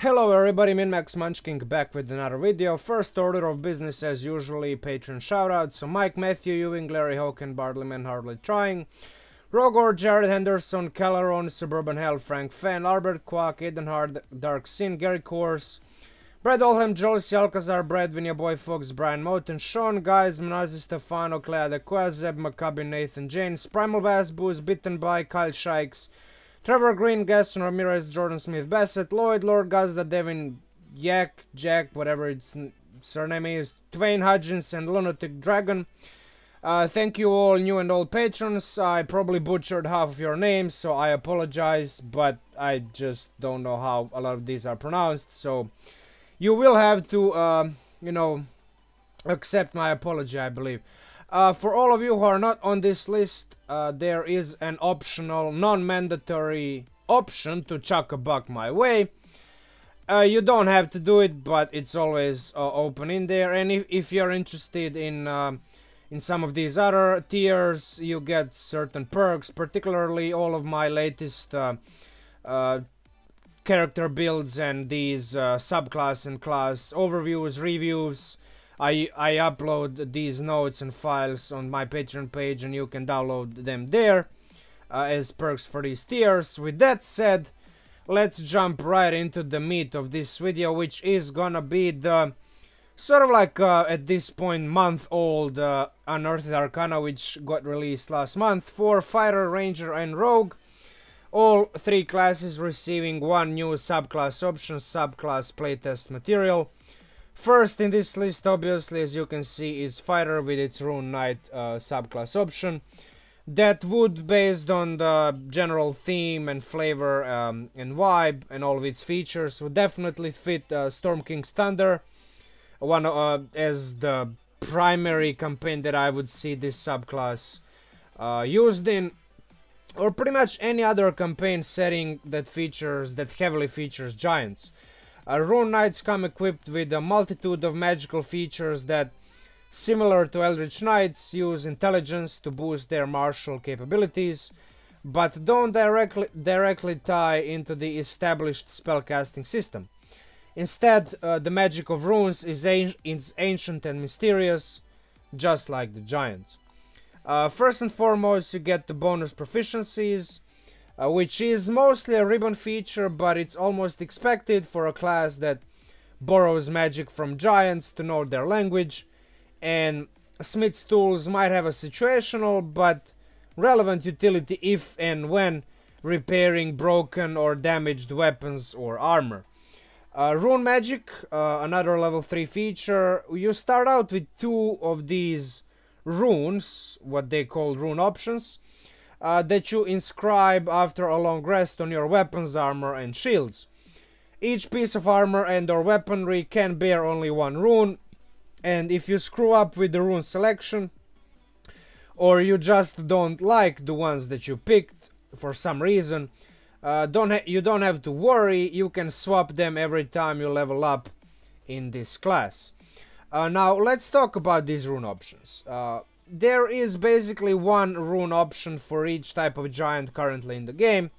Hello everybody, Min Max Munchkin back with another video. First order of business as usually, Patreon shoutouts. So Mike, Matthew, Ewing, Larry Hoken, BardlyMan, Hardly Trying, Rogor, Jared Henderson, Caleron, SuburbanHell, Frank Fan, Albert Quack, Edenhard, Dark Sin, Gary Coors, Brad Olham, Jolcy, Alcazar, Bredwin, your boy Fox, Brian Moten, Sean, Guys, Mannozzi, Stefano, Clea Dequaz, Zeb McCabe, Nathan James, PrimalBassBoost, bittenbi, Kyle Shikes, Trevor Green, Gaston Ramirez, Jordan Smith, Bassett, Lloyd, Lord Gazda, Devin, Yak, Jack, whatever its surname is, Twain Hudgens, and Lunatic Dragon. Thank you all new and old patrons. I probably butchered half of your names, so I apologize, but I just don't know how a lot of these are pronounced, so you will have to, you know, accept my apology, I believe. For all of you who are not on this list, there is an optional, non-mandatory option to chuck a buck my way. You don't have to do it, but it's always open in there. And if you're interested in some of these other tiers, you get certain perks, particularly all of my latest character builds and these subclass and class overviews, reviews. I upload these notes and files on my Patreon page and you can download them there as perks for these tiers. With that said, let's jump right into the meat of this video, which is gonna be the sort of like at this point month-old Unearthed Arcana, which got released last month for Fighter, Ranger and Rogue. All three classes receiving one new subclass option, subclass playtest material. First in this list, obviously, as you can see, is Fighter with its Rune Knight subclass option. That would, based on the general theme and flavor and vibe and all of its features, would definitely fit Storm King's Thunder, one as the primary campaign that I would see this subclass used in, or pretty much any other campaign setting that heavily features giants. Rune Knights come equipped with a multitude of magical features that, similar to Eldritch Knights, use intelligence to boost their martial capabilities, but don't directly tie into the established spellcasting system. Instead, the magic of runes is ancient and mysterious, just like the giants. First and foremost, you get the bonus proficiencies, which is mostly a ribbon feature, but it's almost expected for a class that borrows magic from giants to know their language, and Smith's tools might have a situational but relevant utility if and when repairing broken or damaged weapons or armor. Rune Magic, another level 3 feature. You start out with 2 of these runes, what they call rune options, that you inscribe after a long rest on your weapons, armor and shields. Each piece of armor and or weaponry can bear only one rune, and if you screw up with the rune selection, or you just don't like the ones that you picked for some reason, you don't have to worry, you can swap them every time you level up in this class. Now let's talk about these rune options. There is basically one rune option for each type of giant currently in the game.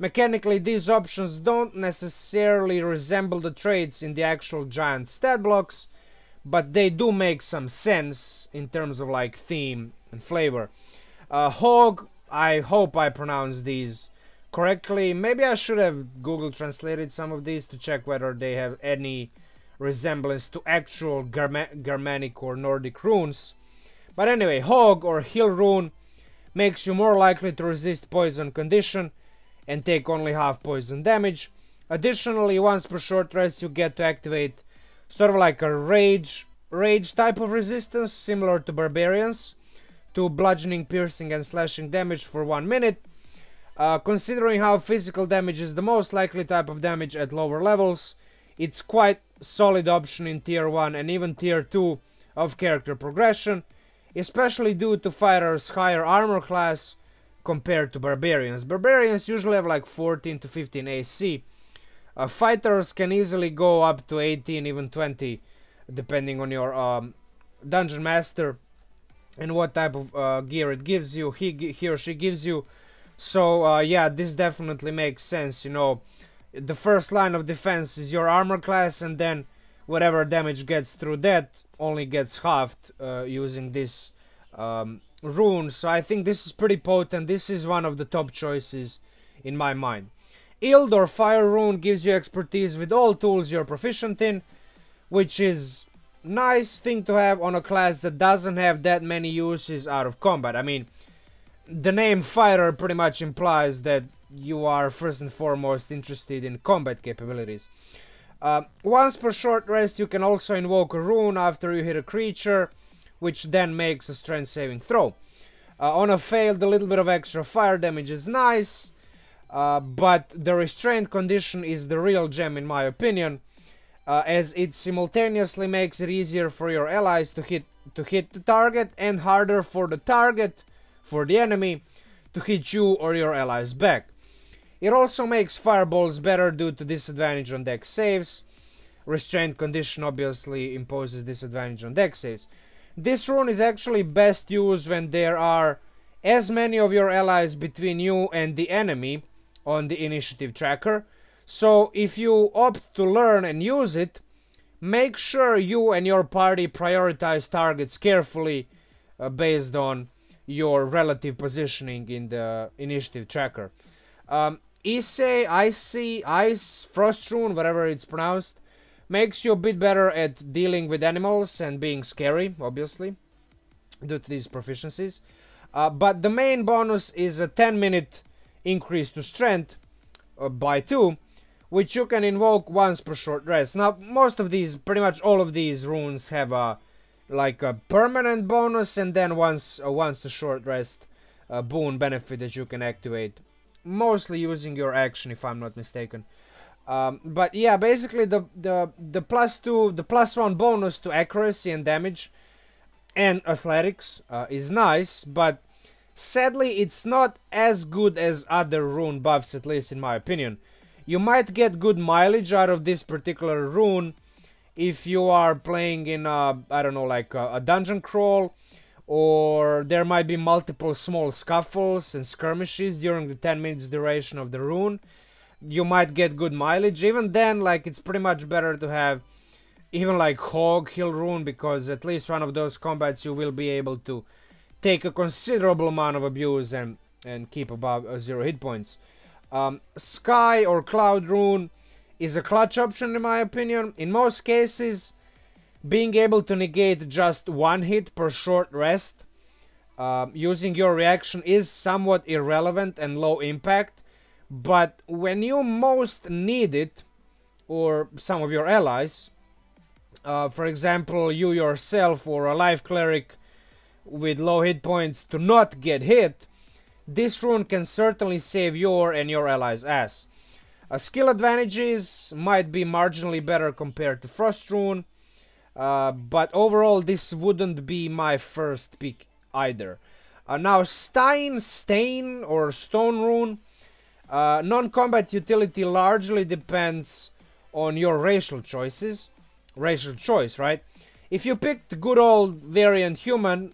Mechanically, these options don't necessarily resemble the traits in the actual giant stat blocks, but they do make some sense in terms of like theme and flavor. Hog, I hope I pronounced these correctly. Maybe I should have Google translated some of these to check whether they have any resemblance to actual Germanic or Nordic runes. But anyway, Hog or Heal Rune makes you more likely to resist poison condition and take only half poison damage. Additionally, once per short rest you get to activate sort of like a rage type of resistance, similar to barbarians, to bludgeoning, piercing and slashing damage for 1 minute. Considering how physical damage is the most likely type of damage at lower levels, it's quite solid option in tier 1 and even tier 2 of character progression, especially due to fighters' higher armor class compared to barbarians. Barbarians usually have like 14 to 15 AC. Fighters can easily go up to 18, even 20, depending on your dungeon master and what type of gear it gives you, he or she gives you. So yeah, this definitely makes sense, you know, the first line of defense is your armor class, and then whatever damage gets through that only gets halved using this rune. So I think this is pretty potent. This is one of the top choices in my mind. Yield or Fire Rune gives you expertise with all tools you're proficient in, which is nice thing to have on a class that doesn't have that many uses out of combat. I mean, the name Fighter pretty much implies that you are first and foremost interested in combat capabilities. Once per short rest, you can also invoke a rune after you hit a creature, which then makes a strength saving throw. On a failed, a little bit of extra fire damage is nice. But the restraint condition is the real gem in my opinion, as it simultaneously makes it easier for your allies to hit the target and harder for the target, for the enemy, to hit you or your allies back. It also makes fireballs better due to disadvantage on dex saves. Restraint condition obviously imposes disadvantage on dex saves. This rune is actually best used when there are as many of your allies between you and the enemy on the initiative tracker. So if you opt to learn and use it, make sure you and your party prioritize targets carefully based on your relative positioning in the initiative tracker. Ice Frost Rune, whatever it's pronounced, makes you a bit better at dealing with animals and being scary, obviously, due to these proficiencies. But the main bonus is a 10-minute increase to strength by 2, which you can invoke once per short rest. Now, most of these, pretty much all of these runes have a permanent bonus and then once a short rest boon benefit that you can activate, mostly using your action, if I'm not mistaken. But yeah, basically the plus one bonus to accuracy and damage and athletics is nice, but sadly it's not as good as other rune buffs, at least in my opinion. You might get good mileage out of this particular rune if you are playing in a dungeon crawl, or there might be multiple small scuffles and skirmishes during the 10 minutes duration of the rune. You might get good mileage. Even then, like, it's pretty much better to have even like Hog Hill Rune, because at least one of those combats you will be able to take a considerable amount of abuse and keep above 0 hit points. Sky or Cloud Rune is a clutch option in my opinion. In most cases, being able to negate just one hit per short rest using your reaction is somewhat irrelevant and low impact, but when you most need it, or some of your allies, for example, you yourself or a life cleric with low hit points to not get hit, this rune can certainly save your and your allies' ass. Skill advantages might be marginally better compared to Frost Rune, but overall this wouldn't be my first pick either. Now, Stain or Stone Rune, non-combat utility largely depends on your racial choice, right? If you picked good old variant human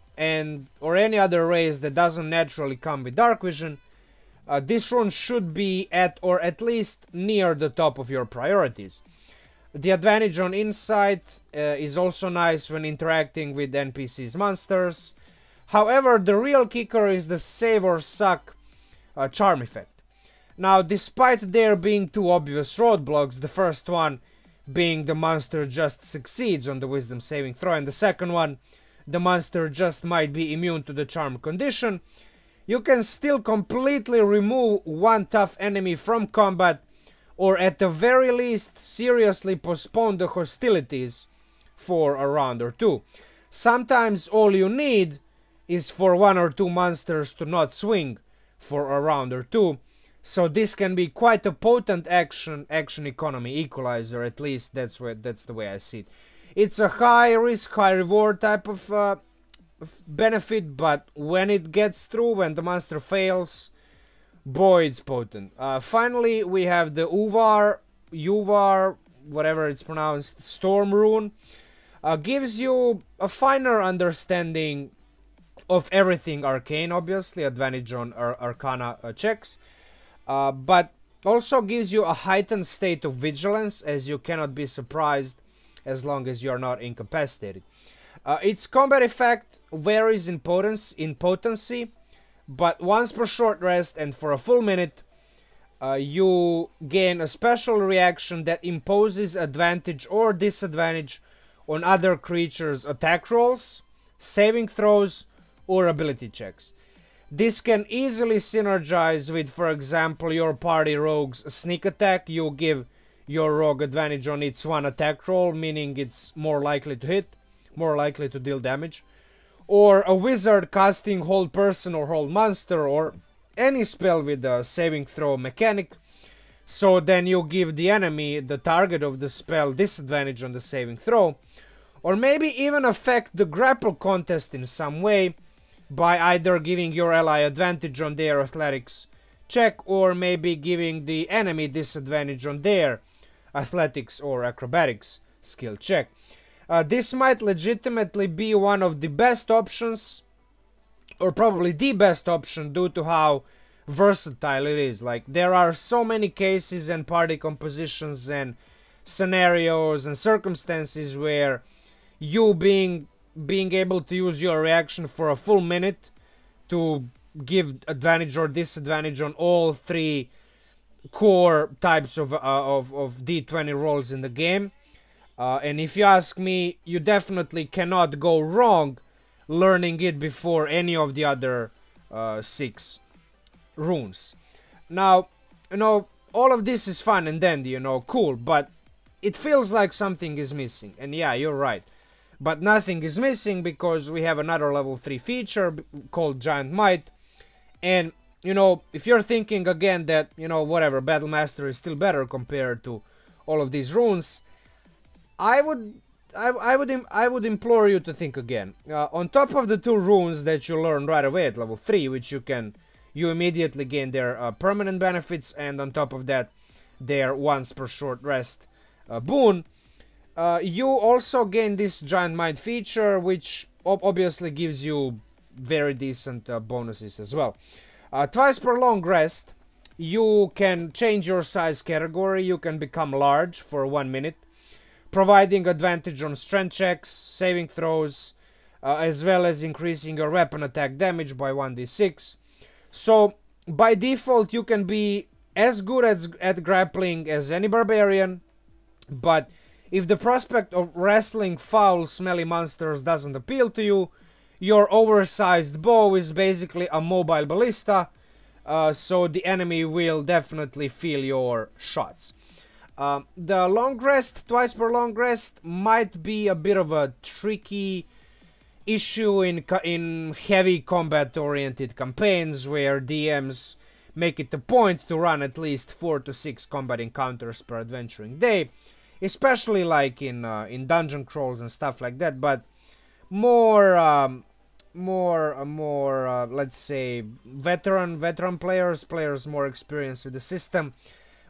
or any other race that doesn't naturally come with dark vision, this rune should be at or at least near the top of your priorities. The advantage on insight is also nice when interacting with NPCs, monsters. However, the real kicker is the save or suck charm effect. Now, despite there being two obvious roadblocks, the first one being the monster just succeeds on the wisdom saving throw, and the second one, the monster just might be immune to the charm condition, you can still completely remove one tough enemy from combat, or at the very least seriously postpone the hostilities for a round or two. Sometimes all you need is for one or two monsters to not swing for a round or two. So this can be quite a potent action economy equalizer, at least that's the way I see it. It's a high risk, high reward type of benefit, but when it gets through, when the monster fails, boy, it's potent. Finally, we have the Uvar, whatever it's pronounced, Storm Rune. Gives you a finer understanding of everything arcane, obviously, advantage on Arcana checks. But Also gives you a heightened state of vigilance, as you cannot be surprised as long as you are not incapacitated. Its combat effect varies in potency, but once per short rest and for a full minute, you gain a special reaction that imposes advantage or disadvantage on other creatures' attack rolls, saving throws, or ability checks. This can easily synergize with, for example, your party rogue's sneak attack. You give your rogue advantage on its one attack roll, meaning it's more likely to hit, more likely to deal damage. Or a wizard casting hold person or hold monster or any spell with a saving throw mechanic. So then you give the enemy, the target of the spell, disadvantage on the saving throw. Or maybe even affect the grapple contest in some way, by either giving your ally advantage on their athletics check, or maybe giving the enemy disadvantage on their athletics or acrobatics skill check. This might legitimately be one of the best options, or probably the best option, due to how versatile it is. Like, there are so many cases and party compositions and scenarios and circumstances where you being able to use your reaction for a full minute to give advantage or disadvantage on all three core types of D20 rolls in the game. And if you ask me, you definitely cannot go wrong learning it before any of the other 6 runes. Now, you know, all of this is fun and dandy, you know, cool, but it feels like something is missing. And yeah, you're right. But nothing is missing, because we have another level 3 feature called Giant Might. And, you know, if you're thinking again that, you know, whatever, Battlemaster is still better compared to all of these runes, I would implore you to think again. On top of the 2 runes that you learn right away at level 3, which you immediately gain their permanent benefits, and on top of that, their once per short rest boon, you also gain this Giant Might feature, which obviously gives you very decent bonuses as well. Twice per long rest, you can change your size category. You can become large for 1 minute, providing advantage on strength checks, saving throws, as well as increasing your weapon attack damage by 1d6. So, by default, you can be as good at grappling as any barbarian, but if the prospect of wrestling foul, smelly monsters doesn't appeal to you, your oversized bow is basically a mobile ballista, so the enemy will definitely feel your shots. The long rest, twice per long rest, might be a bit of a tricky issue in heavy combat-oriented campaigns, where DMs make it a point to run at least 4 to 6 combat encounters per adventuring day. Especially like in dungeon crawls and stuff like that, but more let's say veteran players more experienced with the system,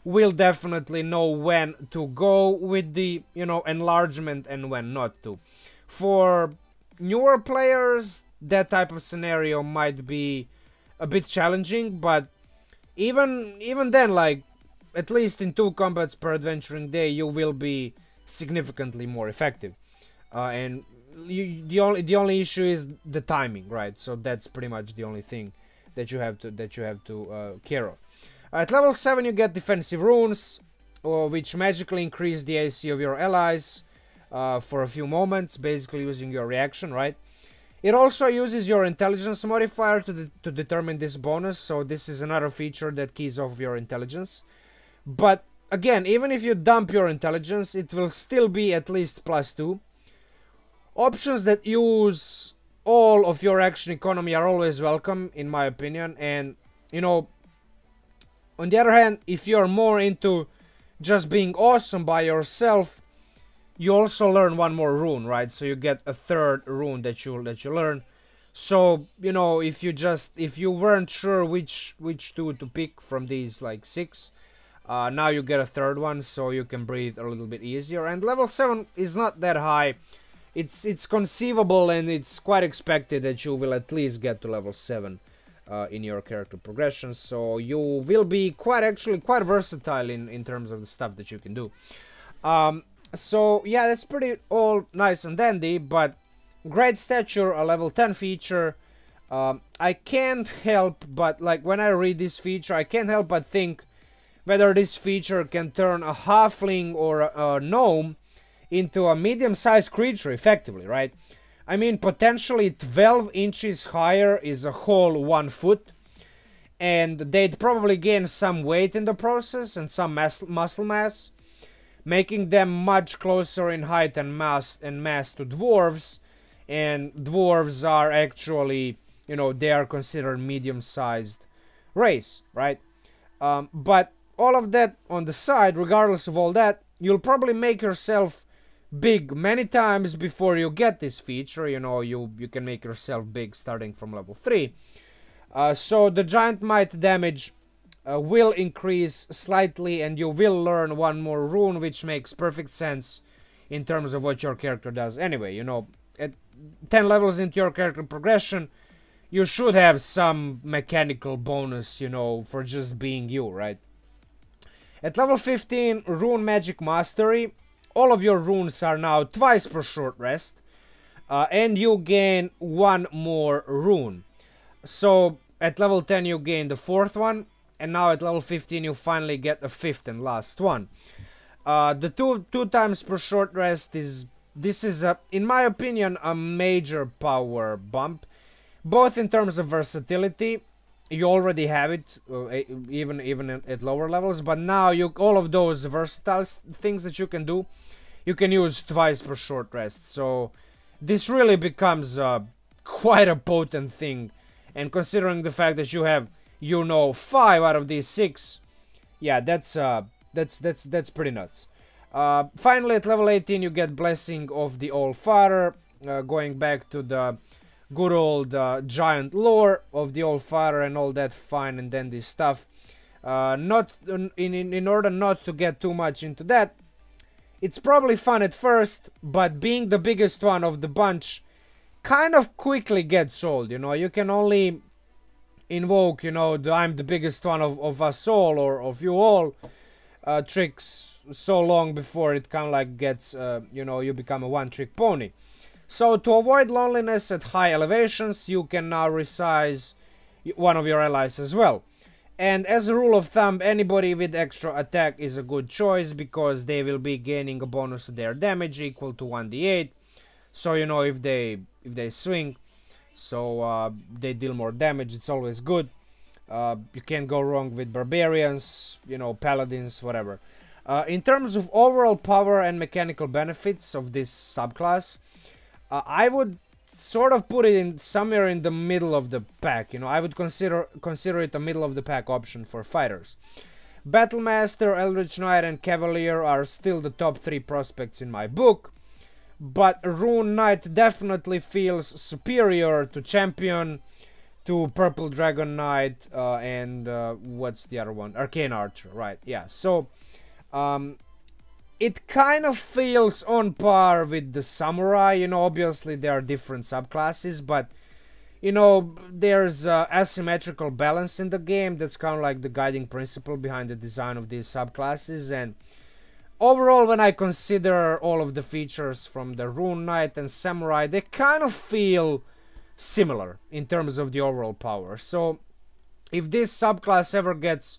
will definitely know when to go with the, you know, enlargement and when not to. For newer players, that type of scenario might be a bit challenging, but even then, like, at least in 2 combats per adventuring day, you will be significantly more effective. And the only issue is the timing, right? So that's pretty much the only thing that you have to care of. At level 7, you get defensive runes, which magically increase the AC of your allies for a few moments, basically using your reaction, right? It also uses your intelligence modifier to determine this bonus, so this is another feature that keys off your intelligence. But again, even if you dump your intelligence, it will still be at least +2. Options that use all of your action economy are always welcome, in my opinion. And, you know, on the other hand, if you're more into just being awesome by yourself, you also learn 1 more rune, right? So you get a 3rd rune that you learn. So, you know, if you weren't sure which 2 to pick from these like 6, now you get a 3rd one, so you can breathe a little bit easier. And level 7 is not that high. It's conceivable and it's quite expected that you will at least get to level 7 in your character progression, so you will be quite versatile in terms of the stuff that you can do. So yeah, that's pretty all nice and dandy, but great stature, a level 10 feature. I can't help but, like, when I read this feature, I can't help but think whether this feature can turn a halfling or a gnome into a medium-sized creature effectively, right? I mean, potentially 12 inches higher is a whole 1 foot, and they'd probably gain some weight in the process and some muscle mass, making them much closer in height and mass to dwarves. And dwarves are actually, you know, they are considered medium-sized race, right? But all of that on the side, regardless of all that, you'll probably make yourself big many times before you get this feature. You know, you can make yourself big starting from level 3. So the giant might damage will increase slightly, and you will learn one more rune, which makes perfect sense in terms of what your character does anyway. You know, at 10 levels into your character progression, you should have some mechanical bonus, you know, for just being you, right? At level 15, Rune Magic Mastery. All of your runes are now twice per short rest, and you gain one more rune. So at level 10 you gain the 4th one, and now at level 15 you finally get the 5th and last one. The two times per short rest is, this is, in my opinion, a major power bump, both in terms of versatility. You already have it, even at lower levels, but now all of those versatile things that you can do, you can use twice per short rest. So this really becomes quite a potent thing, and considering the fact that you have, you know, 5 out of these 6, yeah, that's pretty nuts. Finally, at level 18, you get Blessing of the All Father, going back to the good old giant lore of the Old Father and all that fine and dandy stuff. In order not to get too much into that, it's probably fun at first, but being the biggest one of the bunch kind of quickly gets old. You know, you can only invoke, you know, the I'm the biggest one of us all, or of you all, tricks so long before it kind of like gets, you know, you become a one-trick pony. So, to avoid loneliness at high elevations, you can now resize one of your allies as well. And as a rule of thumb, anybody with extra attack is a good choice, because they will be gaining a bonus to their damage equal to 1d8. So, you know, if they swing, so they deal more damage, it's always good. You can't go wrong with barbarians, you know, paladins, whatever. In terms of overall power and mechanical benefits of this subclass, I would sort of put it in somewhere in the middle of the pack. You know, I would consider it a middle of the pack option for fighters. Battlemaster, Eldritch Knight, and Cavalier are still the top 3 prospects in my book, but Rune Knight definitely feels superior to Champion, to Purple Dragon Knight, and what's the other one? Arcane Archer, right? Yeah. So, it kind of feels on par with the Samurai. You know, obviously there are different subclasses, but, you know, there's asymmetrical balance in the game. That's kind of like the guiding principle behind the design of these subclasses. And overall, when I consider all of the features from the Rune Knight and Samurai, they kind of feel similar in terms of the overall power. So if this subclass ever gets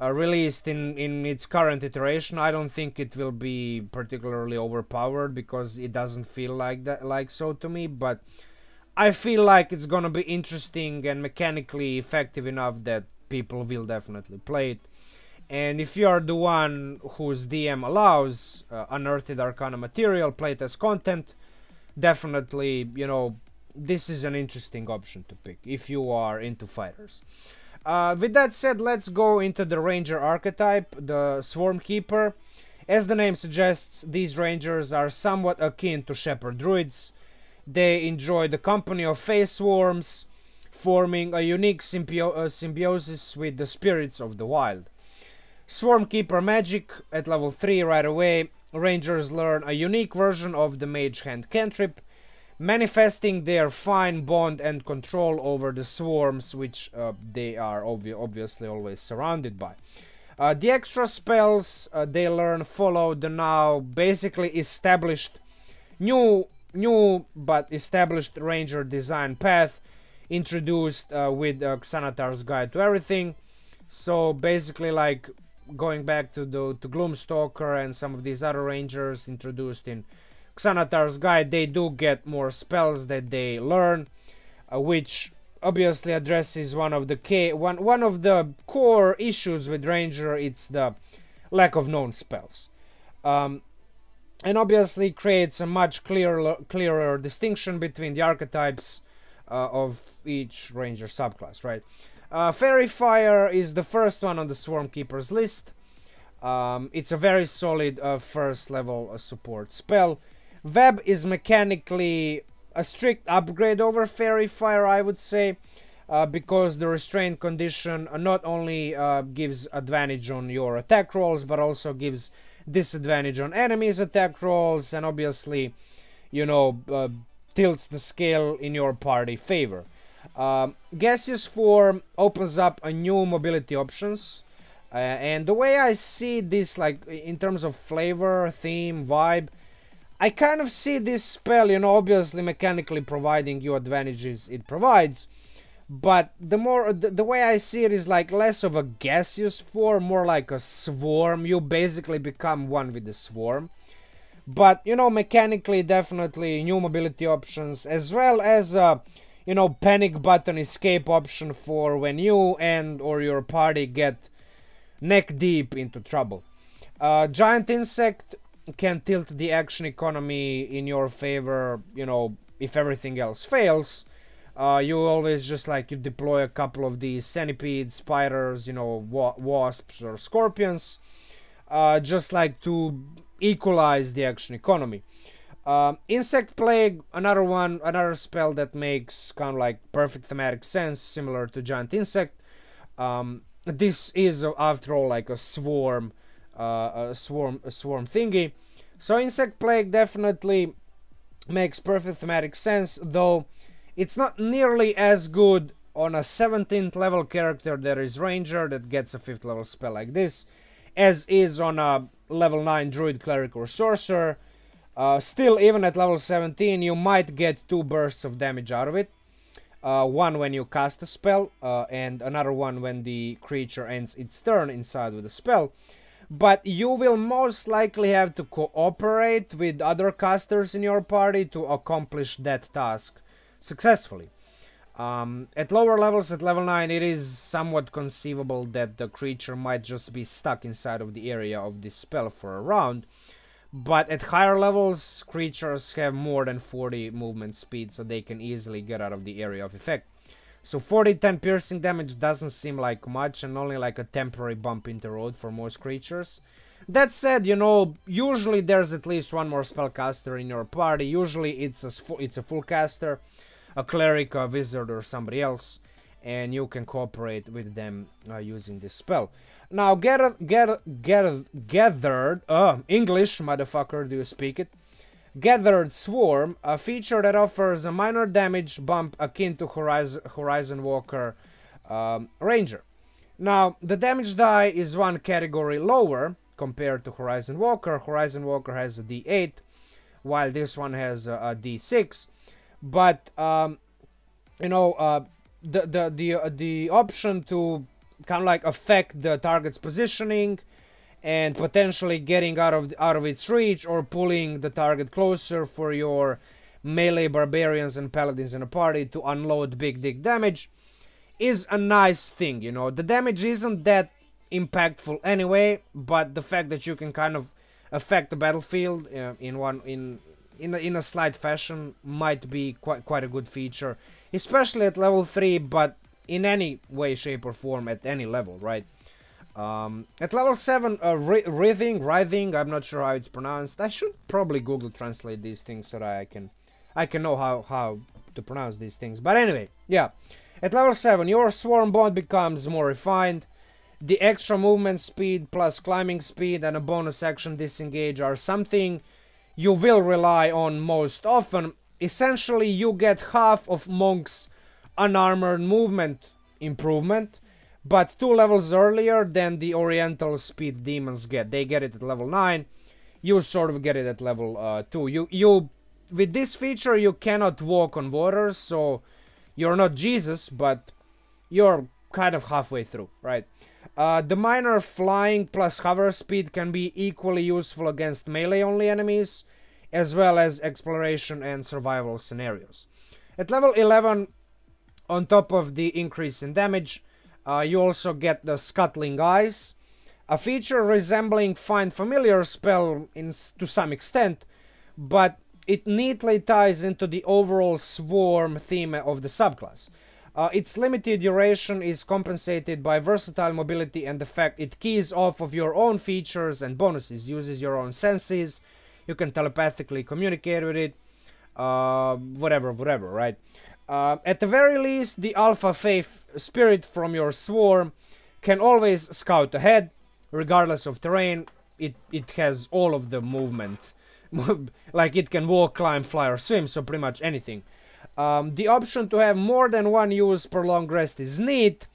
released in its current iteration, I don't think it will be particularly overpowered, because it doesn't feel like that, like so to me. But I feel like it's gonna be interesting and mechanically effective enough that people will definitely play it. And if you are the one whose DM allows Unearthed Arcana material, play it as content, definitely, you know, this is an interesting option to pick if you are into fighters. With that said, let's go into the ranger archetype, the Swarmkeeper. As the name suggests, these rangers are somewhat akin to Shepherd Druids. They enjoy the company of fae swarms, forming a unique symbiosis with the spirits of the wild. Swarmkeeper magic at level 3 right away. Rangers learn a unique version of the Mage Hand cantrip, manifesting their fine bond and control over the swarms, which they are obviously always surrounded by. The extra spells they learn follow the now basically established, established ranger design path introduced with Xanatar's Guide to Everything. So basically, like, going back to Gloomstalker and some of these other rangers introduced in Xanatar's Guide, they do get more spells that they learn, which obviously addresses one of the core issues with ranger. It's the lack of known spells, and obviously creates a much clearer distinction between the archetypes of each ranger subclass, right? Fairy Fire is the first one on the Swarmkeeper's list. It's a very solid first level support spell. Web is mechanically a strict upgrade over Fairy Fire, I would say, because the restraint condition not only gives advantage on your attack rolls, but also gives disadvantage on enemies' attack rolls, and obviously, you know, tilts the scale in your party favor. Gaseous Form opens up a new mobility options, and the way I see this, like, in terms of flavor, theme, vibe, I kind of see this spell, you know, obviously mechanically providing you advantages it provides, but the way I see it is like less of a gaseous form, more like a swarm. You basically become one with the swarm. But, you know, mechanically, definitely new mobility options, as well as a, you know, panic button escape option for when you and or your party get neck deep into trouble. Giant Insect can tilt the action economy in your favor, you know, if everything else fails. You always just, like, you deploy a couple of these centipedes, spiders, you know, wasps or scorpions, just like to equalize the action economy. Insect Plague, another spell that makes kind of like perfect thematic sense, similar to Giant Insect. This is, after all, like a swarm thingy, so Insect Plague definitely makes perfect thematic sense, though it's not nearly as good on a 17th level character that is ranger that gets a 5th level spell like this as is on a level 9 druid, cleric or sorcerer. Still, even at level 17 you might get 2 bursts of damage out of it, one when you cast a spell, and another one when the creature ends its turn inside with a spell. But you will most likely have to cooperate with other casters in your party to accomplish that task successfully. At lower levels, at level 9, it is somewhat conceivable that the creature might just be stuck inside of the area of this spell for a round. But at higher levels, creatures have more than 40 movement speed, so they can easily get out of the area of effect. So 40-10 piercing damage doesn't seem like much, and only like a temporary bump in the road for most creatures. That said, you know, usually there's at least one more spellcaster in your party. Usually it's a full caster, a cleric, a wizard or somebody else, and you can cooperate with them using this spell. Now, gathered, English, motherfucker, do you speak it? Gathered Swarm, a feature that offers a minor damage bump akin to Horizon Walker Ranger. Now, the damage die is one category lower compared to Horizon Walker. Horizon Walker has a D8, while this one has a D6. But, you know, the option to kind of like affect the target's positioning and potentially getting out of its reach, or pulling the target closer for your melee barbarians and paladins in a party to unload big dick damage, is a nice thing, you know. The damage isn't that impactful anyway, but the fact that you can kind of affect the battlefield in a slight fashion might be quite a good feature, especially at level 3, but in any way, shape or form at any level, right? At level 7, writhing, I'm not sure how it's pronounced. I should probably Google translate these things so that I can know how to pronounce these things. But anyway, yeah. At level 7, your swarm bond becomes more refined. The extra movement speed plus climbing speed and a bonus action disengage are something you will rely on most often, Essentially, you get half of Monk's unarmored movement improvement, but 2 levels earlier than the Oriental Speed demons get. They get it at level 9, you sort of get it at level 2. You with this feature, you cannot walk on water, so you're not Jesus, but you're kind of halfway through, right? The minor flying plus hover speed can be equally useful against melee-only enemies, as well as exploration and survival scenarios. At level 11, on top of the increase in damage, you also get the Scuttling Eyes, a feature resembling Find Familiar spell to some extent, but it neatly ties into the overall swarm theme of the subclass. Its limited duration is compensated by versatile mobility and the fact it keys off of your own features and bonuses, uses your own senses, you can telepathically communicate with it, whatever, right? At the very least, the Alpha Faith spirit from your swarm can always scout ahead, regardless of terrain. It has all of the movement, like it can walk, climb, fly or swim, so pretty much anything. The option to have more than one use per long rest is neat,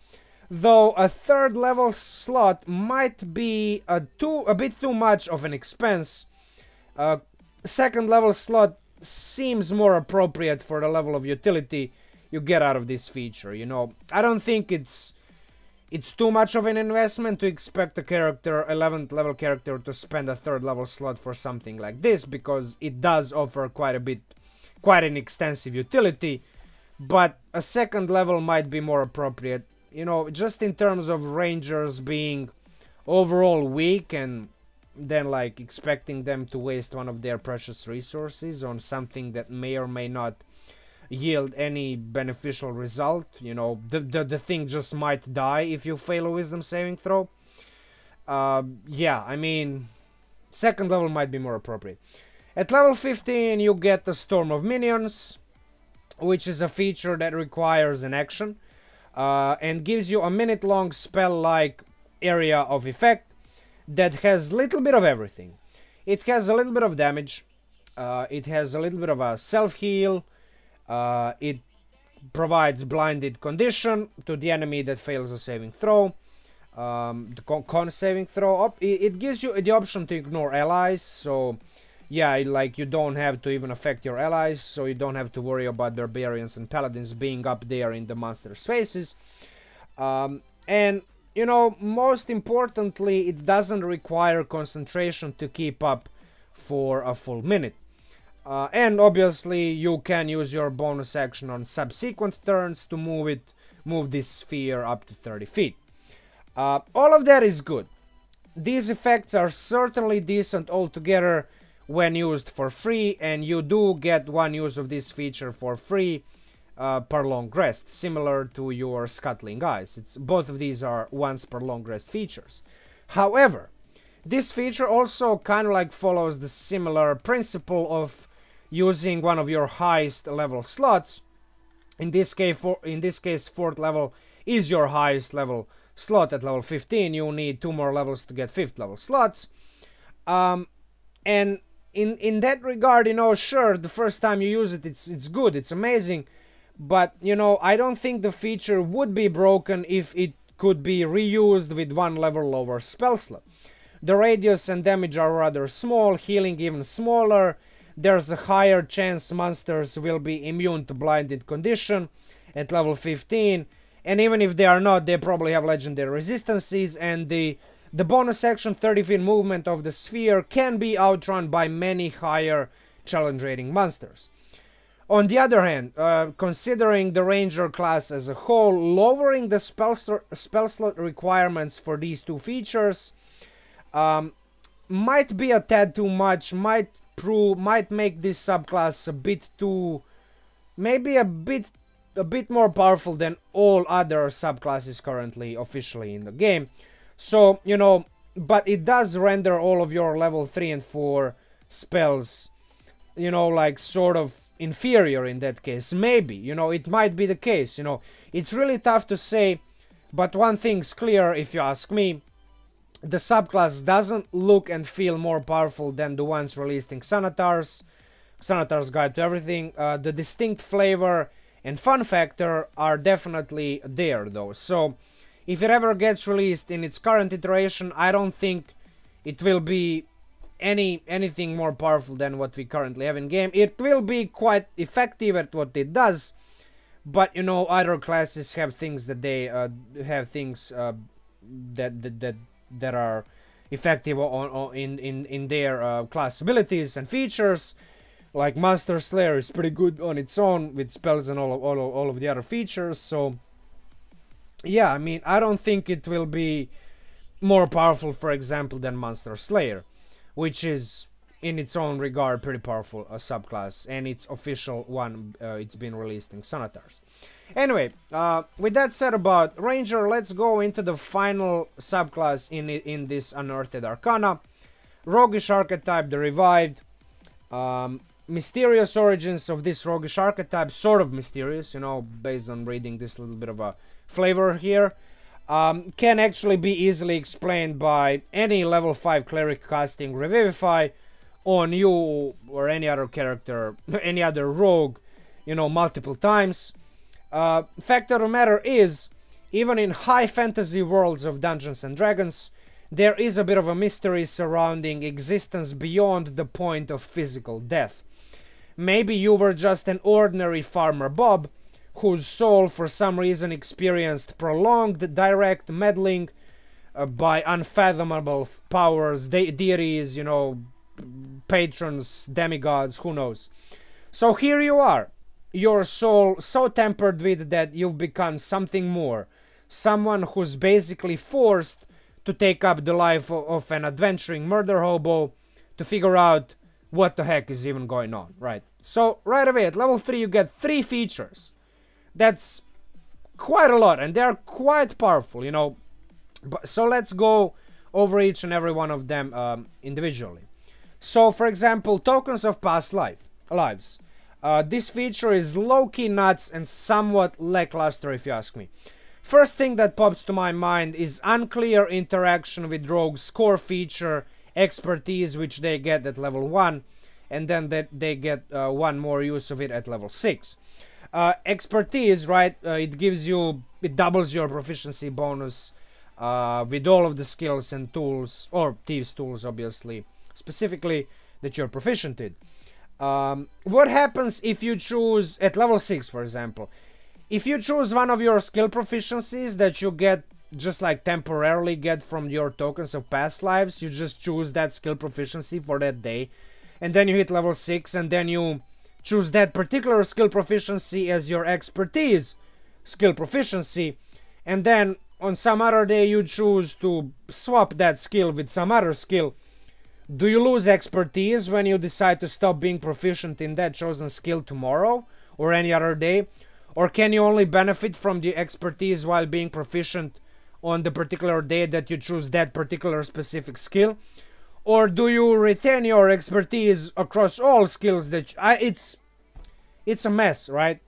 though a 3rd level slot might be a bit too much of an expense. 2nd level slot seems more appropriate for the level of utility you get out of this feature, you know. I don't think it's too much of an investment to expect a character, 11th level character, to spend a 3rd level slot for something like this, because it does offer quite an extensive utility, but a 2nd level might be more appropriate, you know, just in terms of rangers being overall weak and then like expecting them to waste one of their precious resources on something that may or may not yield any beneficial result. You know, the thing just might die if you fail a wisdom saving throw. Yeah, I mean, 2nd level might be more appropriate. At level 15 you get a Storm of Minions, which is a feature that requires an action and gives you a minute-long spell-like area of effect that has a little bit of everything. It has a little bit of damage, it has a little bit of a self-heal, it provides blinded condition to the enemy that fails a saving throw, the con saving throw. It gives you the option to ignore allies, so yeah, like you don't have to even affect your allies, so you don't have to worry about barbarians and paladins being up there in the monster spaces. And, you know, most importantly, it doesn't require concentration to keep up for a full minute. And obviously, you can use your bonus action on subsequent turns to move this sphere up to 30 feet. All of that is good. These effects are certainly decent altogether when used for free, and you do get one use of this feature for free per long rest, similar to your Scuttling Eyes. Both of these are once per long rest features. However, this feature also kind of like follows the similar principle of using one of your highest level slots. In this case, 4th level is your highest level slot at level 15. You need 2 more levels to get 5th level slots. And in that regard, you know, sure, the first time you use it, it's good, it's amazing, but, you know, I don't think the feature would be broken if it could be reused with 1 level lower spell slot. The radius and damage are rather small, healing even smaller, there's a higher chance monsters will be immune to blinded condition at level 15, and even if they are not, they probably have legendary resistances, and the bonus action 30 feet movement of the sphere can be outrun by many higher challenge rating monsters. On the other hand, considering the ranger class as a whole, lowering the spell slot requirements for these two features might be a tad too much, might make this subclass a bit too, maybe a bit more powerful than all other subclasses currently officially in the game. So, you know, but it does render all of your level 3 and 4 spells, you know, like sort of inferior in that case. Maybe, you know, it might be the case, you know. It's really tough to say, but one thing's clear if you ask me. The subclass doesn't look and feel more powerful than the ones released in Xanatars, Senator's Guide to Everything. The distinct flavor and fun factor are definitely there though, so if it ever gets released in its current iteration, I don't think it will be anything more powerful than what we currently have in game. It will be quite effective at what it does, but you know, other classes have things that they have things that are effective in their class abilities and features. Like Monster Slayer is pretty good on its own with spells and all of the other features. So yeah, I mean, I don't think it will be more powerful, for example, than Monster Slayer, which is in its own regard pretty powerful subclass, and its official one, it's been released in Xanatars. Anyway, with that said about Ranger, let's go into the final subclass in this Unearthed Arcana. Roguish archetype, the Revived. Mysterious origins of this roguish archetype, sort of mysterious, you know, based on reading this little bit of a flavor here. Can actually be easily explained by any level 5 cleric casting Revivify on you or any other character, any other rogue, you know, multiple times. Fact of the matter is, even in high fantasy worlds of Dungeons and Dragons, there is a bit of a mystery surrounding existence beyond the point of physical death. Maybe you were just an ordinary farmer Bob, whose soul for some reason experienced prolonged direct meddling by unfathomable powers, deities, you know, patrons, demigods, who knows. So here you are, your soul so tempered with that you've become something more, someone who's basically forced to take up the life of an adventuring murder hobo to figure out what the heck is even going on, right? So right away at level 3 you get 3 features. That's quite a lot, and they're quite powerful, you know. But, so let's go over each and every one of them individually. So, for example, Tokens of Past Lives. This feature is low-key nuts and somewhat lackluster, if you ask me. First thing that pops to my mind is unclear interaction with rogue's core feature, expertise, which they get at level 1, and then they get one more use of it at level 6. Expertise, right, it doubles your proficiency bonus with all of the skills and tools, or thieves tools obviously, specifically, that you're proficient in. What happens if you choose, at level 6 for example, if you choose one of your skill proficiencies that you get, just like temporarily get from your tokens of past lives, you just choose that skill proficiency for that day, and then you hit level 6 and then you choose that particular skill proficiency as your expertise skill proficiency, and then on some other day you choose to swap that skill with some other skill. Do you lose expertise when you decide to stop being proficient in that chosen skill tomorrow or any other day? Or can you only benefit from the expertise while being proficient on the particular day that you choose that particular specific skill? Or do you retain your expertise across all skills that it's a mess, right?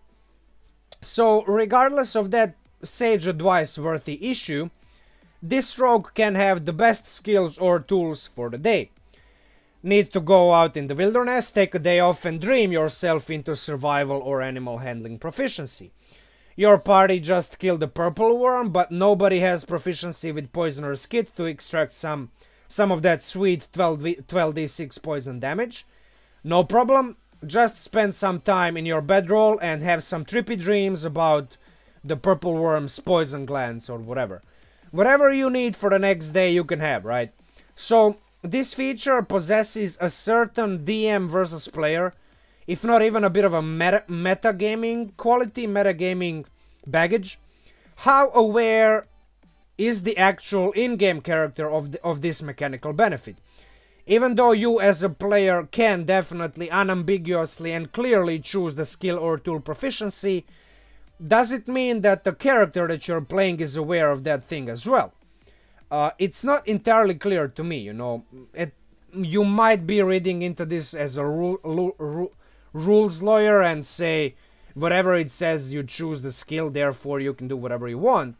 So regardless of that sage advice worthy issue, this rogue can have the best skills or tools for the day. Need to go out in the wilderness, take a day off and dream yourself into survival or animal handling proficiency. Your party just killed a purple worm, but nobody has proficiency with poisoner's kit to extract some of that sweet 12d6 poison damage. No problem, just spend some time in your bedroll and have some trippy dreams about the purple worm's poison glands or whatever. Whatever you need for the next day you can have, right? So this feature possesses a certain DM versus player, if not even a bit of a metagaming quality, metagaming baggage. How aware is the actual in-game character of this mechanical benefit? Even though you as a player can definitely unambiguously and clearly choose the skill or tool proficiency, does it mean that the character that you're playing is aware of that thing as well? It's not entirely clear to me, you know. You might be reading into this as a rules lawyer and say whatever it says you choose the skill, therefore you can do whatever you want.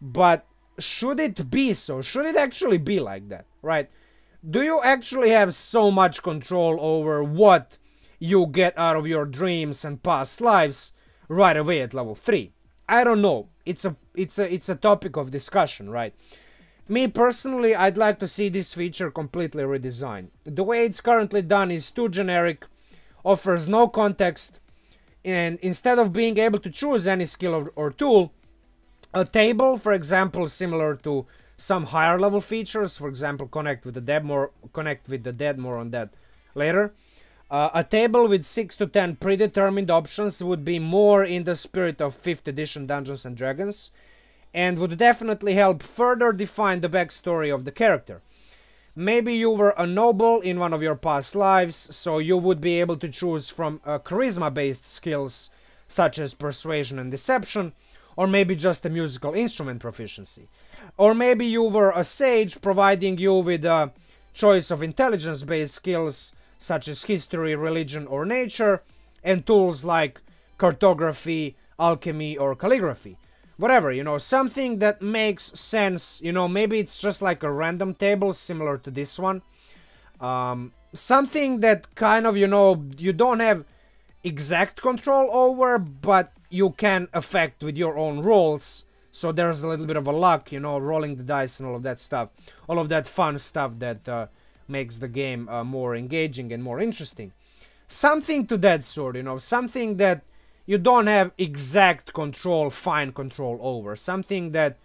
But should it be so? Should it actually be like that, right? Do you actually have so much control over what you get out of your dreams and past lives right away at level 3. I don't know. It's a topic of discussion, right? Me personally, I'd like to see this feature completely redesigned. The way it's currently done is too generic, offers no context, and instead of being able to choose any skill or tool, a table, for example, similar to some higher level features, for example, connect with the dead, more on that later. A table with 6 to 10 predetermined options would be more in the spirit of 5th edition Dungeons and Dragons and would definitely help further define the backstory of the character. Maybe you were a noble in one of your past lives, so you would be able to choose from charisma-based skills such as persuasion and deception, or maybe just a musical instrument proficiency. Or maybe you were a sage, providing you with a choice of intelligence-based skills such as history, religion, or nature, and tools like cartography, alchemy, or calligraphy. Whatever, you know, something that makes sense, you know, maybe it's just like a random table similar to this one. Something that kind of, you know, you don't have exact control over, but you can affect with your own rolls, so there's a little bit of a luck, you know, rolling the dice and all of that stuff. All of that fun stuff that makes the game more engaging and more interesting. Something to that sort, you know, something that you don't have exact control, fine control over. Something that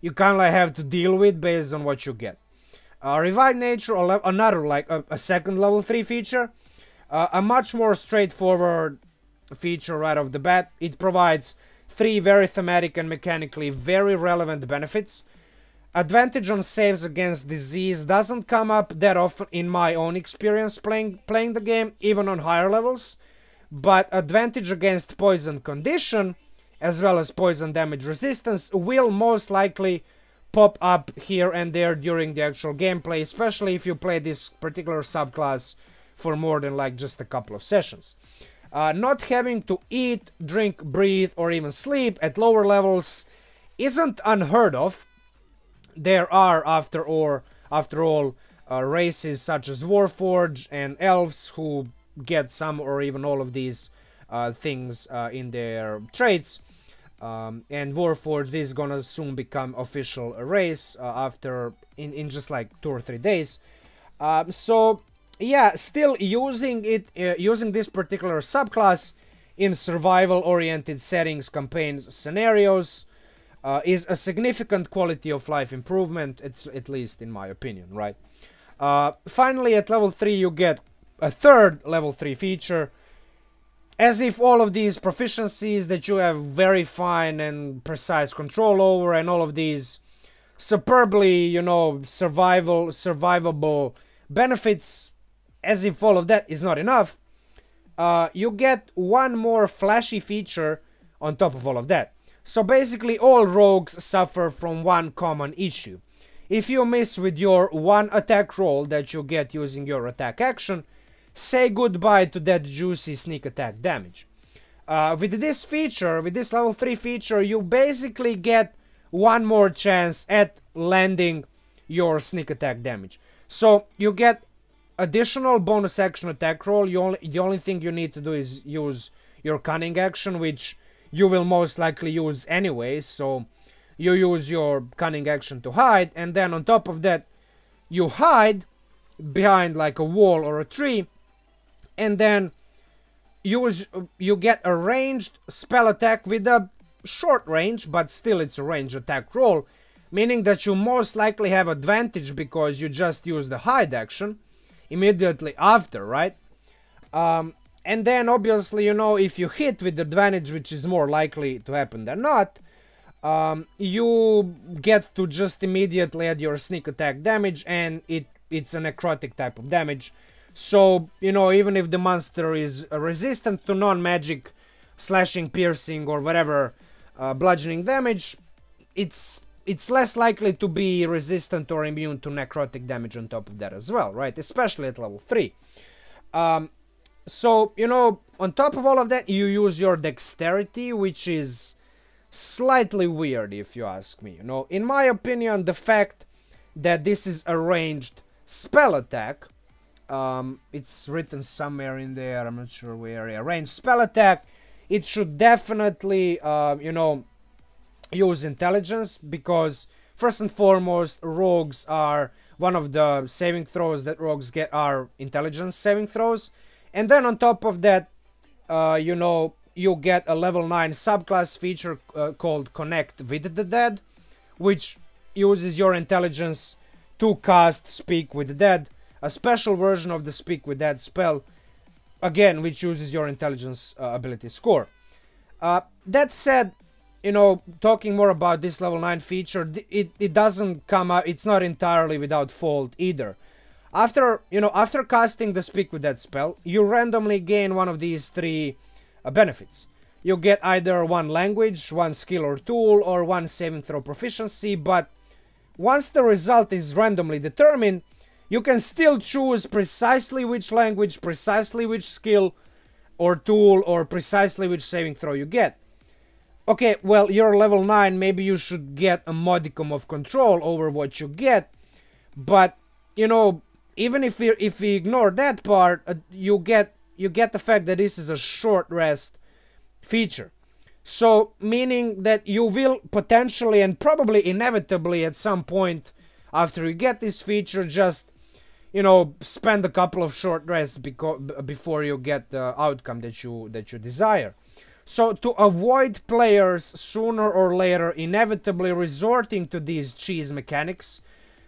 you kind of like have to deal with based on what you get. Revived Nature, another like a second level 3 feature. A much more straightforward feature right off the bat. It provides 3 very thematic and mechanically very relevant benefits. Advantage on saves against disease doesn't come up that often in my own experience playing the game, even on higher levels. But advantage against poison condition, as well as poison damage resistance, will most likely pop up here and there during the actual gameplay, especially if you play this particular subclass for more than like just a couple of sessions. Not having to eat, drink, breathe, or even sleep at lower levels isn't unheard of. There are, after all, races such as Warforged and elves who get some or even all of these things in their traits, and Warforged is gonna soon become official race after in just like 2 or 3 days. So yeah, still using it, using this particular subclass in survival-oriented settings, campaigns, scenarios is a significant quality of life improvement. It's at least in my opinion, right? Finally, at level 3, you get a third level 3 feature. As if all of these proficiencies that you have very fine and precise control over, and all of these superbly, you know, survivable benefits, as if all of that is not enough, you get one more flashy feature on top of all of that. So basically all rogues suffer from one common issue. If you miss with your one attack roll that you get using your attack action, say goodbye to that juicy sneak attack damage. With this feature, with this level 3 feature, you basically get one more chance at landing your sneak attack damage. So you get additional bonus action attack roll. The only thing you need to do is use your cunning action, which you will most likely use anyway. So you use your cunning action to hide, and then on top of that, you hide behind like a wall or a tree. And then you get a ranged spell attack with a short range, but still it's a ranged attack roll, meaning that you most likely have advantage because you just use the hide action immediately after, right? And then obviously, you know, if you hit with advantage, which is more likely to happen than not, you get to just immediately add your sneak attack damage, and it's a necrotic type of damage. So, you know, even if the monster is resistant to non-magic, slashing, piercing, or whatever bludgeoning damage, it's less likely to be resistant or immune to necrotic damage on top of that as well, right? Especially at level 3. So, you know, on top of all of that, you use your dexterity, which is slightly weird, if you ask me. You know, in my opinion, the fact that this is a ranged spell attack It's written somewhere in there, I'm not sure where. Yeah, range spell attack. It should definitely, you know, use intelligence, because first and foremost, rogues are one of the saving throws that rogues get are intelligence saving throws. And then on top of that, you know, you get a level 9 subclass feature called Connect with the Dead, which uses your intelligence to cast Speak with the Dead, a special version of the Speak with Dead spell, again, which uses your intelligence ability score. That said, you know, talking more about this level 9 feature, it doesn't come out, it's not entirely without fault either. After, you know, after casting the Speak with Dead spell, you randomly gain one of these three benefits. You get either one language, one skill or tool, or one saving throw proficiency, but once the result is randomly determined, you can still choose precisely which language, precisely which skill or tool, or precisely which saving throw you get. Okay, well, you're level 9, maybe you should get a modicum of control over what you get, but, you know, even if we ignore that part, you get the fact that this is a short rest feature. So, meaning that you will potentially and probably inevitably at some point after you get this feature just, you know, spend a couple of short rests before you get the outcome that you desire. So, to avoid players sooner or later inevitably resorting to these cheese mechanics,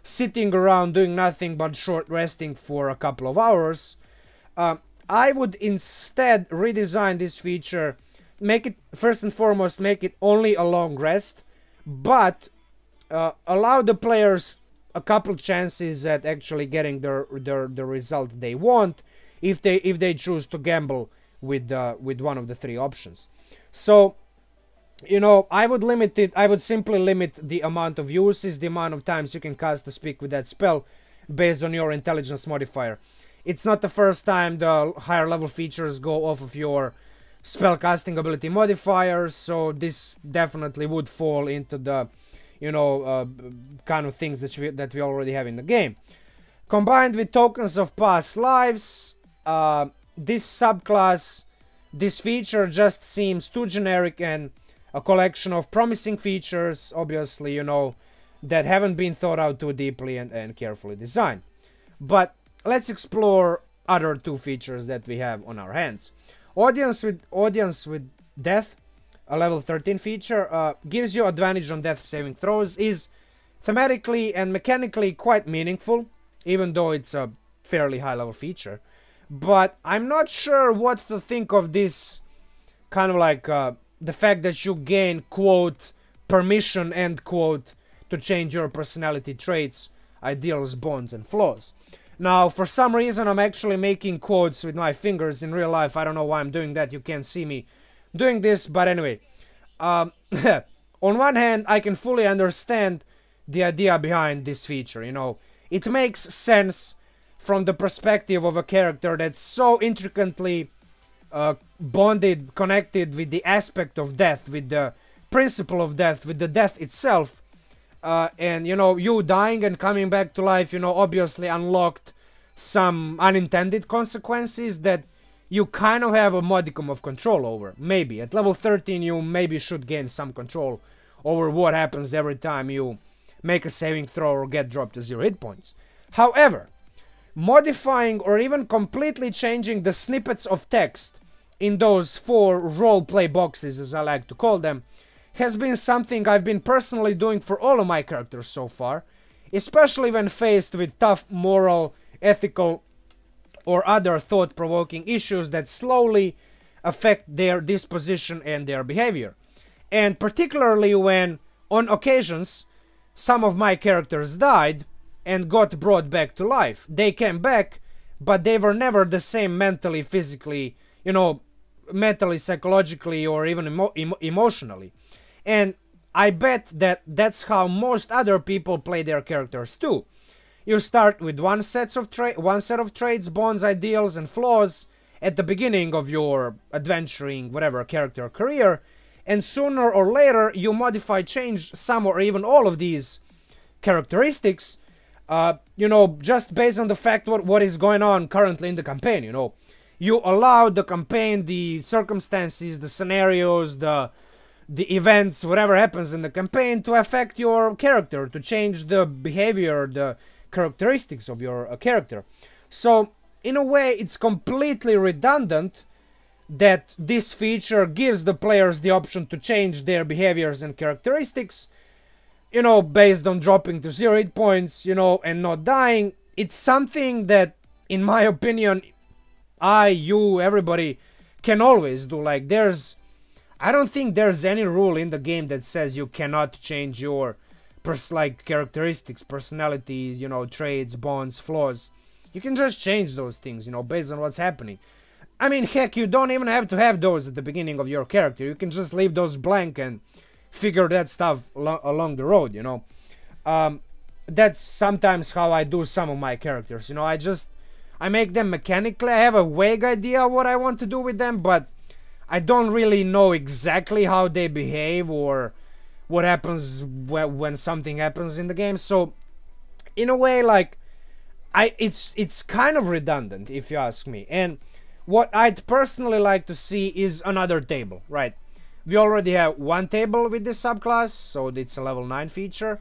sitting around doing nothing but short resting for a couple of hours, I would instead redesign this feature, make it, first and foremost, make it only a long rest, but allow the players a couple chances at actually getting the result they want, if they choose to gamble with one of the three options. So, you know, I would limit it, I would simply limit the amount of uses, the amount of times you can cast the Speak with Dead spell based on your intelligence modifier. It's not the first time the higher level features go off of your spellcasting ability modifier, so this definitely would fall into the, you know, kind of things that we already have in the game. Combined with tokens of past lives, this subclass, this feature just seems too generic, and a collection of promising features, obviously, you know, that haven't been thought out too deeply and carefully designed. But let's explore other two features that we have on our hands. Audience with Death, a level 13 feature, gives you advantage on death saving throws, is thematically and mechanically quite meaningful, even though it's a fairly high level feature. But I'm not sure what to think of this kind of like the fact that you gain, quote, permission, end quote, to change your personality traits, ideals, bonds and flaws. Now, for some reason, I'm actually making quotes with my fingers in real life. I don't know why I'm doing that. You can't see me doing this, but anyway. On one hand, I can fully understand the idea behind this feature, you know. It makes sense from the perspective of a character that's so intricately bonded, connected with the aspect of death, with the principle of death, with the death itself. And, you know, you dying and coming back to life, you know, obviously unlocked some unintended consequences that you kind of have a modicum of control over. Maybe. At level 13, you maybe should gain some control over what happens every time you make a saving throw or get dropped to 0 hit points. However, modifying or even completely changing the snippets of text in those 4 roleplay boxes, as I like to call them, has been something I've been personally doing for all of my characters so far, especially when faced with tough moral, ethical or other thought-provoking issues that slowly affect their disposition and their behavior. And particularly when, on occasions, some of my characters died and got brought back to life. They came back, but they were never the same mentally, physically, you know, mentally, psychologically or even emotionally. And I bet that that's how most other people play their characters too. You start with one set of traits, bonds, ideals and flaws at the beginning of your adventuring, whatever, character career, and sooner or later you modify, change some or even all of these characteristics you know, just based on the fact what is going on currently in the campaign, you know. You allowed the campaign, the circumstances, the scenarios, the events, whatever happens in the campaign to affect your character, to change the behavior, the characteristics of your character. So, in a way, it's completely redundant that this feature gives the players the option to change their behaviors and characteristics, you know, based on dropping to 0 hit points, you know, and not dying. It's something that, in my opinion, I, you, everybody can always do. Like, there's... I don't think there's any rule in the game that says you cannot change your characteristics, personality, you know, traits, bonds, flaws. You can just change those things, you know, based on what's happening. I mean, heck, you don't even have to have those at the beginning of your character. You can just leave those blank and figure that stuff along the road, you know. That's sometimes how I do some of my characters, you know. I make them mechanically. I have a vague idea what I want to do with them, but I don't really know exactly how they behave or what happens when something happens in the game. So, in a way, like, it's kind of redundant, if you ask me. And what I'd personally like to see is another table, right? We already have one table with this subclass, so it's a level 9 feature.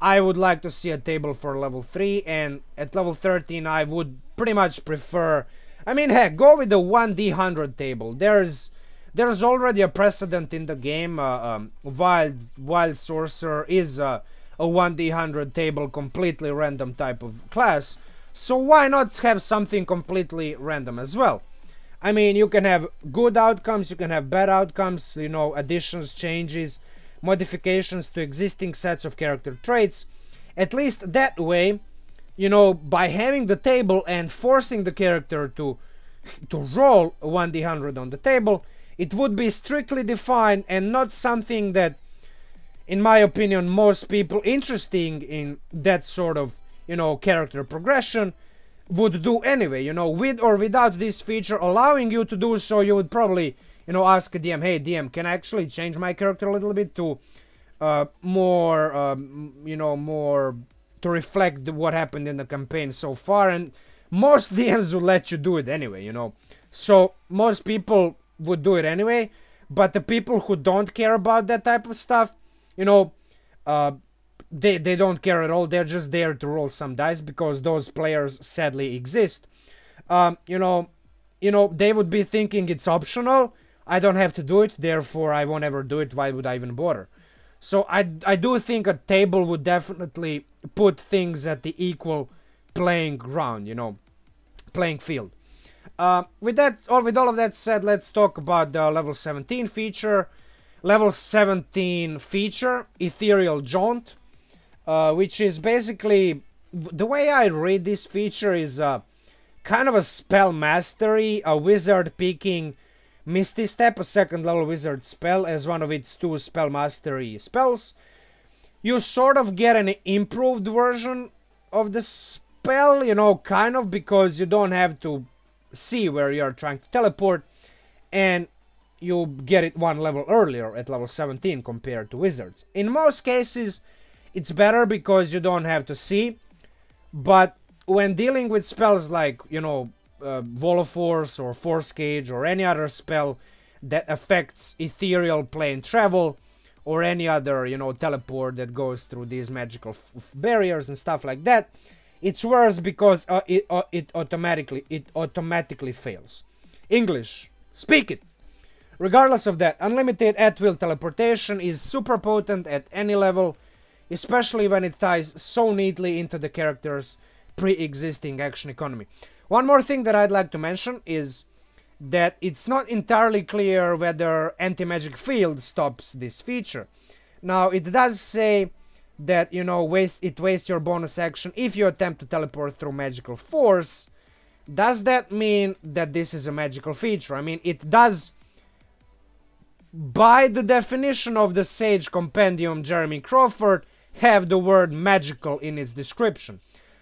I would like to see a table for level 3, and at level 13 I would pretty much prefer... I mean, heck, go with the 1d100 table. There's already a precedent in the game. Wild Sorcerer is a 1d100 table, completely random type of class. So why not have something completely random as well? I mean, you can have good outcomes, you can have bad outcomes, you know, additions, changes, modifications to existing sets of character traits. At least that way, you know, by having the table and forcing the character to roll 1d100 on the table, it would be strictly defined and not something that, in my opinion, most people interested in that sort of, you know, character progression would do anyway, you know, with or without this feature allowing you to do so. You would probably, you know, ask a DM, hey DM, can I actually change my character a little bit to more, you know, more to reflect what happened in the campaign so far? And most DMs will let you do it anyway, you know. So most people would do it anyway, but the people who don't care about that type of stuff, you know, they don't care at all. They're just there to roll some dice, because those players sadly exist. You know, they would be thinking it's optional, I don't have to do it, therefore I won't ever do it, why would I even bother? So I do think a table would definitely put things at the equal playing ground, you know, playing field. With all of that said, let's talk about the level 17 feature. Level 17 feature, Ethereal Jaunt, which is basically, the way I read this feature is kind of a spell mastery, a wizard picking Misty Step, a second level wizard spell, as one of its two spell mastery spells. You sort of get an improved version of the spell, you know, kind of, because you don't have to see where you're trying to teleport, and you get it one level earlier at level 17 compared to wizards. In most cases it's better because you don't have to see, but when dealing with spells like, you know, Voliforce or Force Cage or any other spell that affects ethereal plane travel or any other, you know, teleport that goes through these magical barriers and stuff like that, it's worse because it automatically fails. English, speak it. Regardless of that, unlimited at-will teleportation is super potent at any level, especially when it ties so neatly into the character's pre-existing action economy. One more thing that I'd like to mention is that it's not entirely clear whether anti-magic field stops this feature. Now, it does say that, you know, it wastes your bonus action if you attempt to teleport through magical force. Does that mean that this is a magical feature? I mean, it does, by the definition of the Sage Compendium, Jeremy Crawford, have the word magical in its description.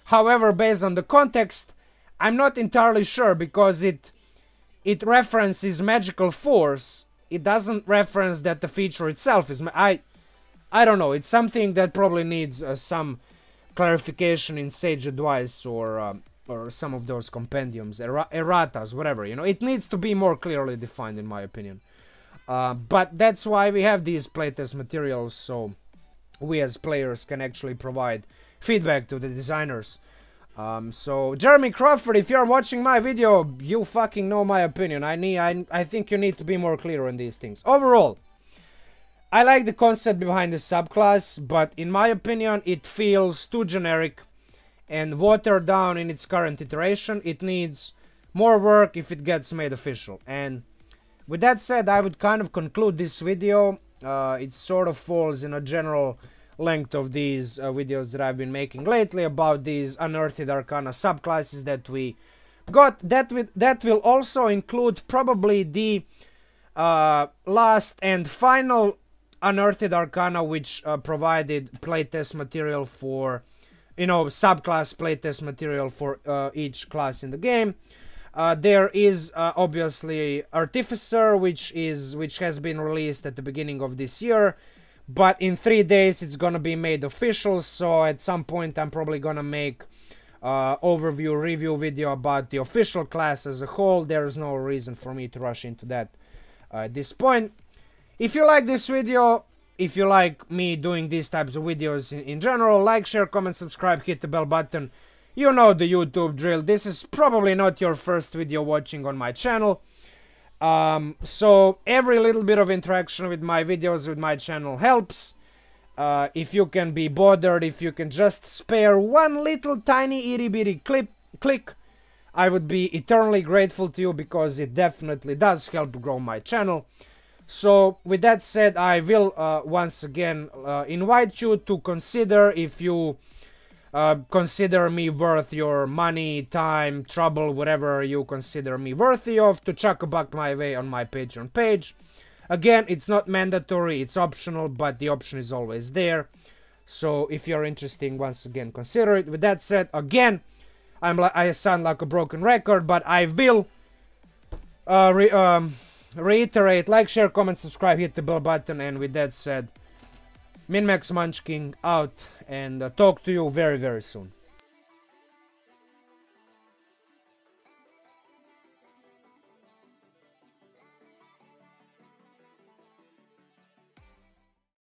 However, based on the context, I'm not entirely sure, because it references magical force. It doesn't reference that the feature itself is... I don't know, it's something that probably needs some clarification in Sage Advice or some of those compendiums, erratas, whatever, you know, it needs to be more clearly defined in my opinion. But that's why we have these playtest materials, so we as players can actually provide feedback to the designers. So Jeremy Crawford, if you're watching my video, you fucking know my opinion. I think you need to be more clear on these things. Overall, I like the concept behind the subclass, but in my opinion it feels too generic and watered down in its current iteration. It needs more work if it gets made official. And with that said, I would kind of conclude this video. It sort of falls in a general length of these videos that I've been making lately about these Unearthed Arcana subclasses that we got. That will also include probably the last and final Unearthed Arcana, which provided playtest material for, you know, subclass playtest material for each class in the game. There is obviously Artificer, which has been released at the beginning of this year, but in 3 days it's gonna be made official. So at some point I'm probably gonna make overview review video about the official class as a whole. There's no reason for me to rush into that at this point. If you like this video, if you like me doing these types of videos in general, like, share, comment, subscribe, hit the bell button. You know the YouTube drill. This is probably not your first video watching on my channel. So every little bit of interaction with my videos, with my channel helps. If you can be bothered, if you can just spare one little tiny itty bitty click, I would be eternally grateful to you, because it definitely does help grow my channel. So with that said, I will once again invite you to consider if you consider me worth your money, time, trouble, whatever you consider me worthy of, to chuck a buck my way on my Patreon page. Again, it's not mandatory, it's optional, but the option is always there. So if you're interested, once again, consider it. With that said, again, I sound like a broken record, but I will reiterate, like, share, comment, subscribe, hit the bell button. And with that said, Min Max Munchkin out, and talk to you very, very soon.